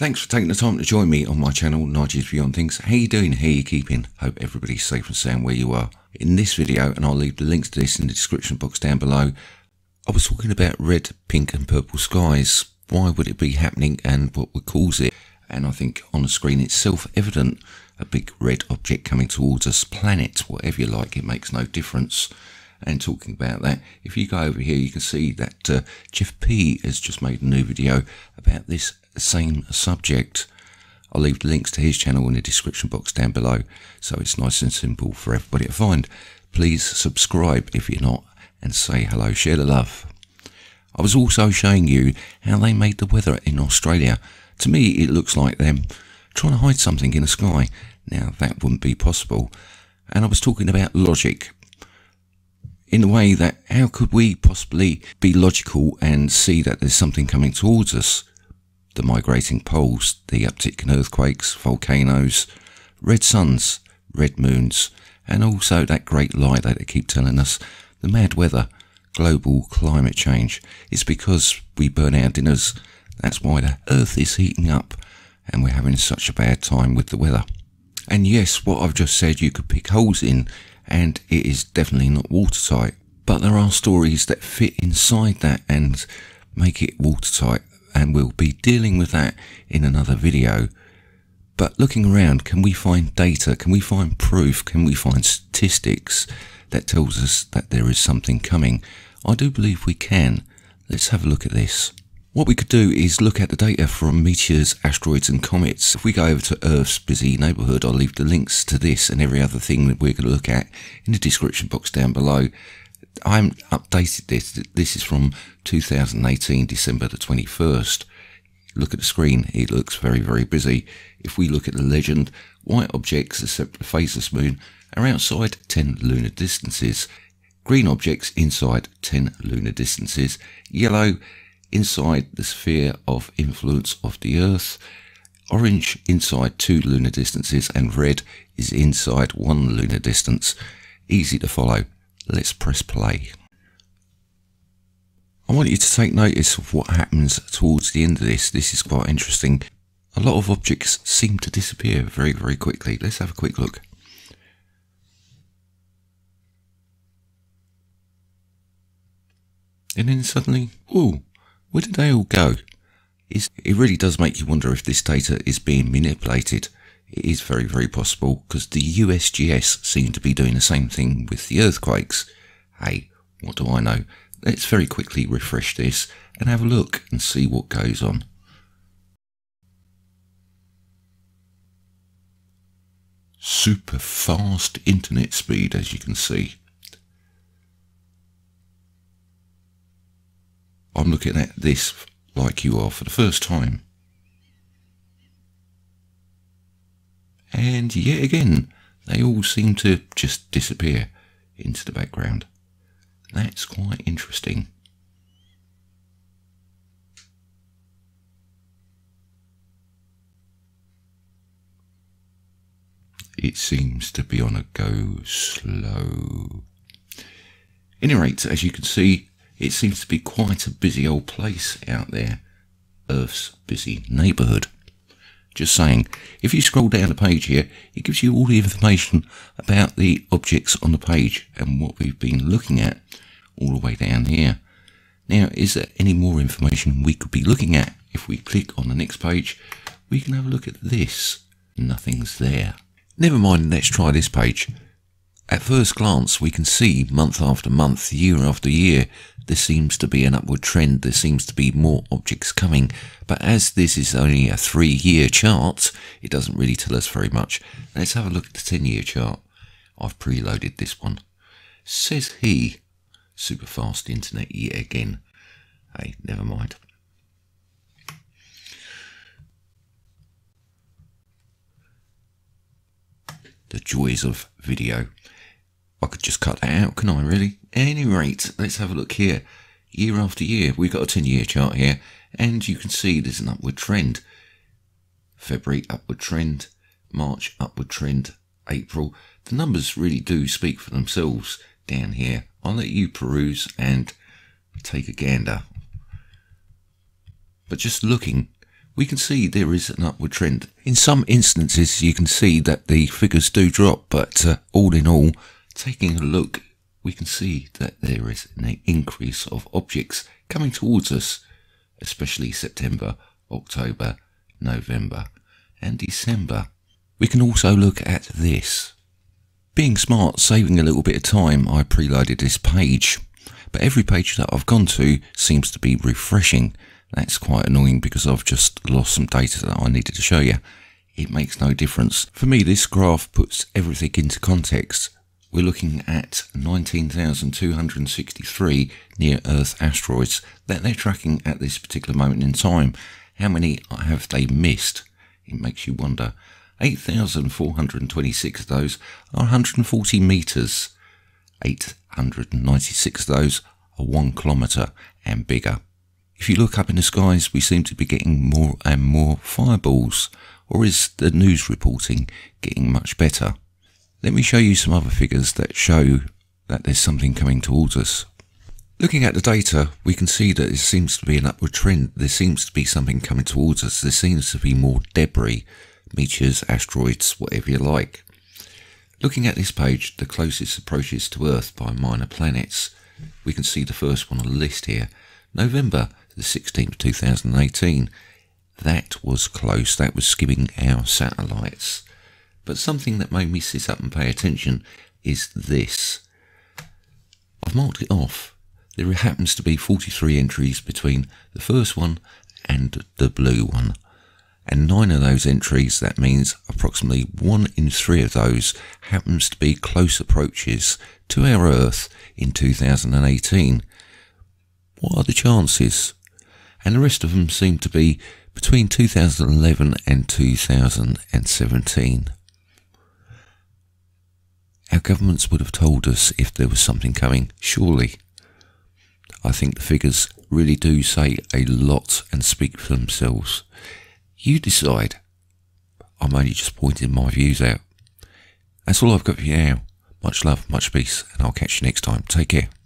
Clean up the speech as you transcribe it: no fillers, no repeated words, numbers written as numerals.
Thanks for taking the time to join me on my channel, Niges View On ThinGs. How you doing? How you keeping? Hope everybody's safe and sound where you are. In this video, and I'll leave the links to this in the description box down below, I was talking about red, pink and purple skies. Why would it be happening and what would cause it? And I think on the screen it's self-evident. A big red object coming towards us, planet, whatever you like, it makes no difference. And talking about that, if you go over here, you can see that Jeff P has just made a new video about this same subject. I'll leave the links to his channel in the description box down below, so it's nice and simple for everybody to find. Please subscribe if you're not, and say hello, share the love. I was also showing you how they made the weather in Australia. To me, it looks like them trying to hide something in the sky. Now, that wouldn't be possible. And I was talking about logic. In the way that how could we possibly be logical and see that there's something coming towards us? The migrating poles, the uptick in earthquakes, volcanoes, red suns, red moons, and also that great lie that they keep telling us, the mad weather, global climate change. It's because we burn our dinners. That's why the earth is heating up and we're having such a bad time with the weather. And yes, what I've just said you could pick holes in, and it is definitely not watertight. But there are stories that fit inside that and make it watertight, and we'll be dealing with that in another video. But looking around, can we find data? Can we find proof? Can we find statistics that tells us that there is something coming? I do believe we can. Let's have a look at this. What we could do is look at the data from meteors, asteroids and comets. If we go over to Earth's busy neighbourhood, I'll leave the links to this and every other thing that we're going to look at in the description box down below. I haven't updated this. This is from 2018, December the 21st. Look at the screen. It looks very, very busy. If we look at the legend, white objects, except the phaseless moon, are outside 10 lunar distances. Green objects inside 10 lunar distances. Yellow inside the sphere of influence of the Earth, orange inside 2 lunar distances, and red is inside 1 lunar distance. Easy to follow. Let's press play. I want you to take notice of what happens towards the end of this. This is quite interesting. A lot of objects seem to disappear very, very quickly. Let's have a quick look. And then suddenly, ooh, where did they all go? It really does make you wonder if this data is being manipulated. It is very, very possible, because the USGS seem to be doing the same thing with the earthquakes. Hey, what do I know? Let's very quickly refresh this and have a look and see what goes on. Super fast internet speed, as you can see. I'm looking at this like you are for the first time. And yet again, they all seem to just disappear into the background. That's quite interesting. It seems to be on a go slow. Any rate, as you can see, it seems to be quite a busy old place out there, Earth's busy neighbourhood. Just saying, if you scroll down the page here, it gives you all the information about the objects on the page and what we've been looking at all the way down here. Now, is there any more information we could be looking at? If we click on the next page, we can have a look at this. Nothing's there. Never mind, let's try this page. At first glance, we can see month after month, year after year, there seems to be an upward trend. There seems to be more objects coming. But as this is only a 3-year chart, it doesn't really tell us very much. Let's have a look at the 10-year chart. I've preloaded this one. Says he, super fast internet yet again. Hey, never mind. The joys of video. I could just cut that out, can I really? At any rate, let's have a look here. Year after year, we've got a 10-year chart here, and you can see there's an upward trend. February, upward trend. March, upward trend. April. The numbers really do speak for themselves down here. I'll let you peruse and take a gander. But just looking, we can see there is an upward trend. In some instances you can see that the figures do drop, but all in all, taking a look, we can see that there is an increase of objects coming towards us, especially September, October, November and December. We can also look at this. Being smart, saving a little bit of time, I preloaded this page, but every page that I've gone to seems to be refreshing. That's quite annoying because I've just lost some data that I needed to show you. It makes no difference. For me, this graph puts everything into context. We're looking at 19,263 near-Earth asteroids that they're tracking at this particular moment in time. How many have they missed? It makes you wonder. 8,426 of those are 140 metres. 896 of those are 1 kilometre and bigger. If you look up in the skies, we seem to be getting more and more fireballs, or is the news reporting getting much better? Let me show you some other figures that show that there's something coming towards us. Looking at the data, we can see that there seems to be an upward trend. There seems to be something coming towards us. There seems to be more debris, meteors, asteroids, whatever you like. Looking at this page, the closest approaches to Earth by minor planets, we can see the first one on the list here, November the 16th, 2018. That was close, that was skimming our satellites. But something that made me sit up and pay attention is this. I've marked it off. There happens to be 43 entries between the first one and the blue one. And 9 of those entries, that means approximately 1 in 3 of those, happens to be close approaches to our Earth in 2018. What are the chances? And the rest of them seem to be between 2011 and 2017. Our governments would have told us if there was something coming, surely. I think the figures really do say a lot and speak for themselves. You decide. I'm only just pointing my views out. That's all I've got for you now. Much love, much peace, and I'll catch you next time. Take care.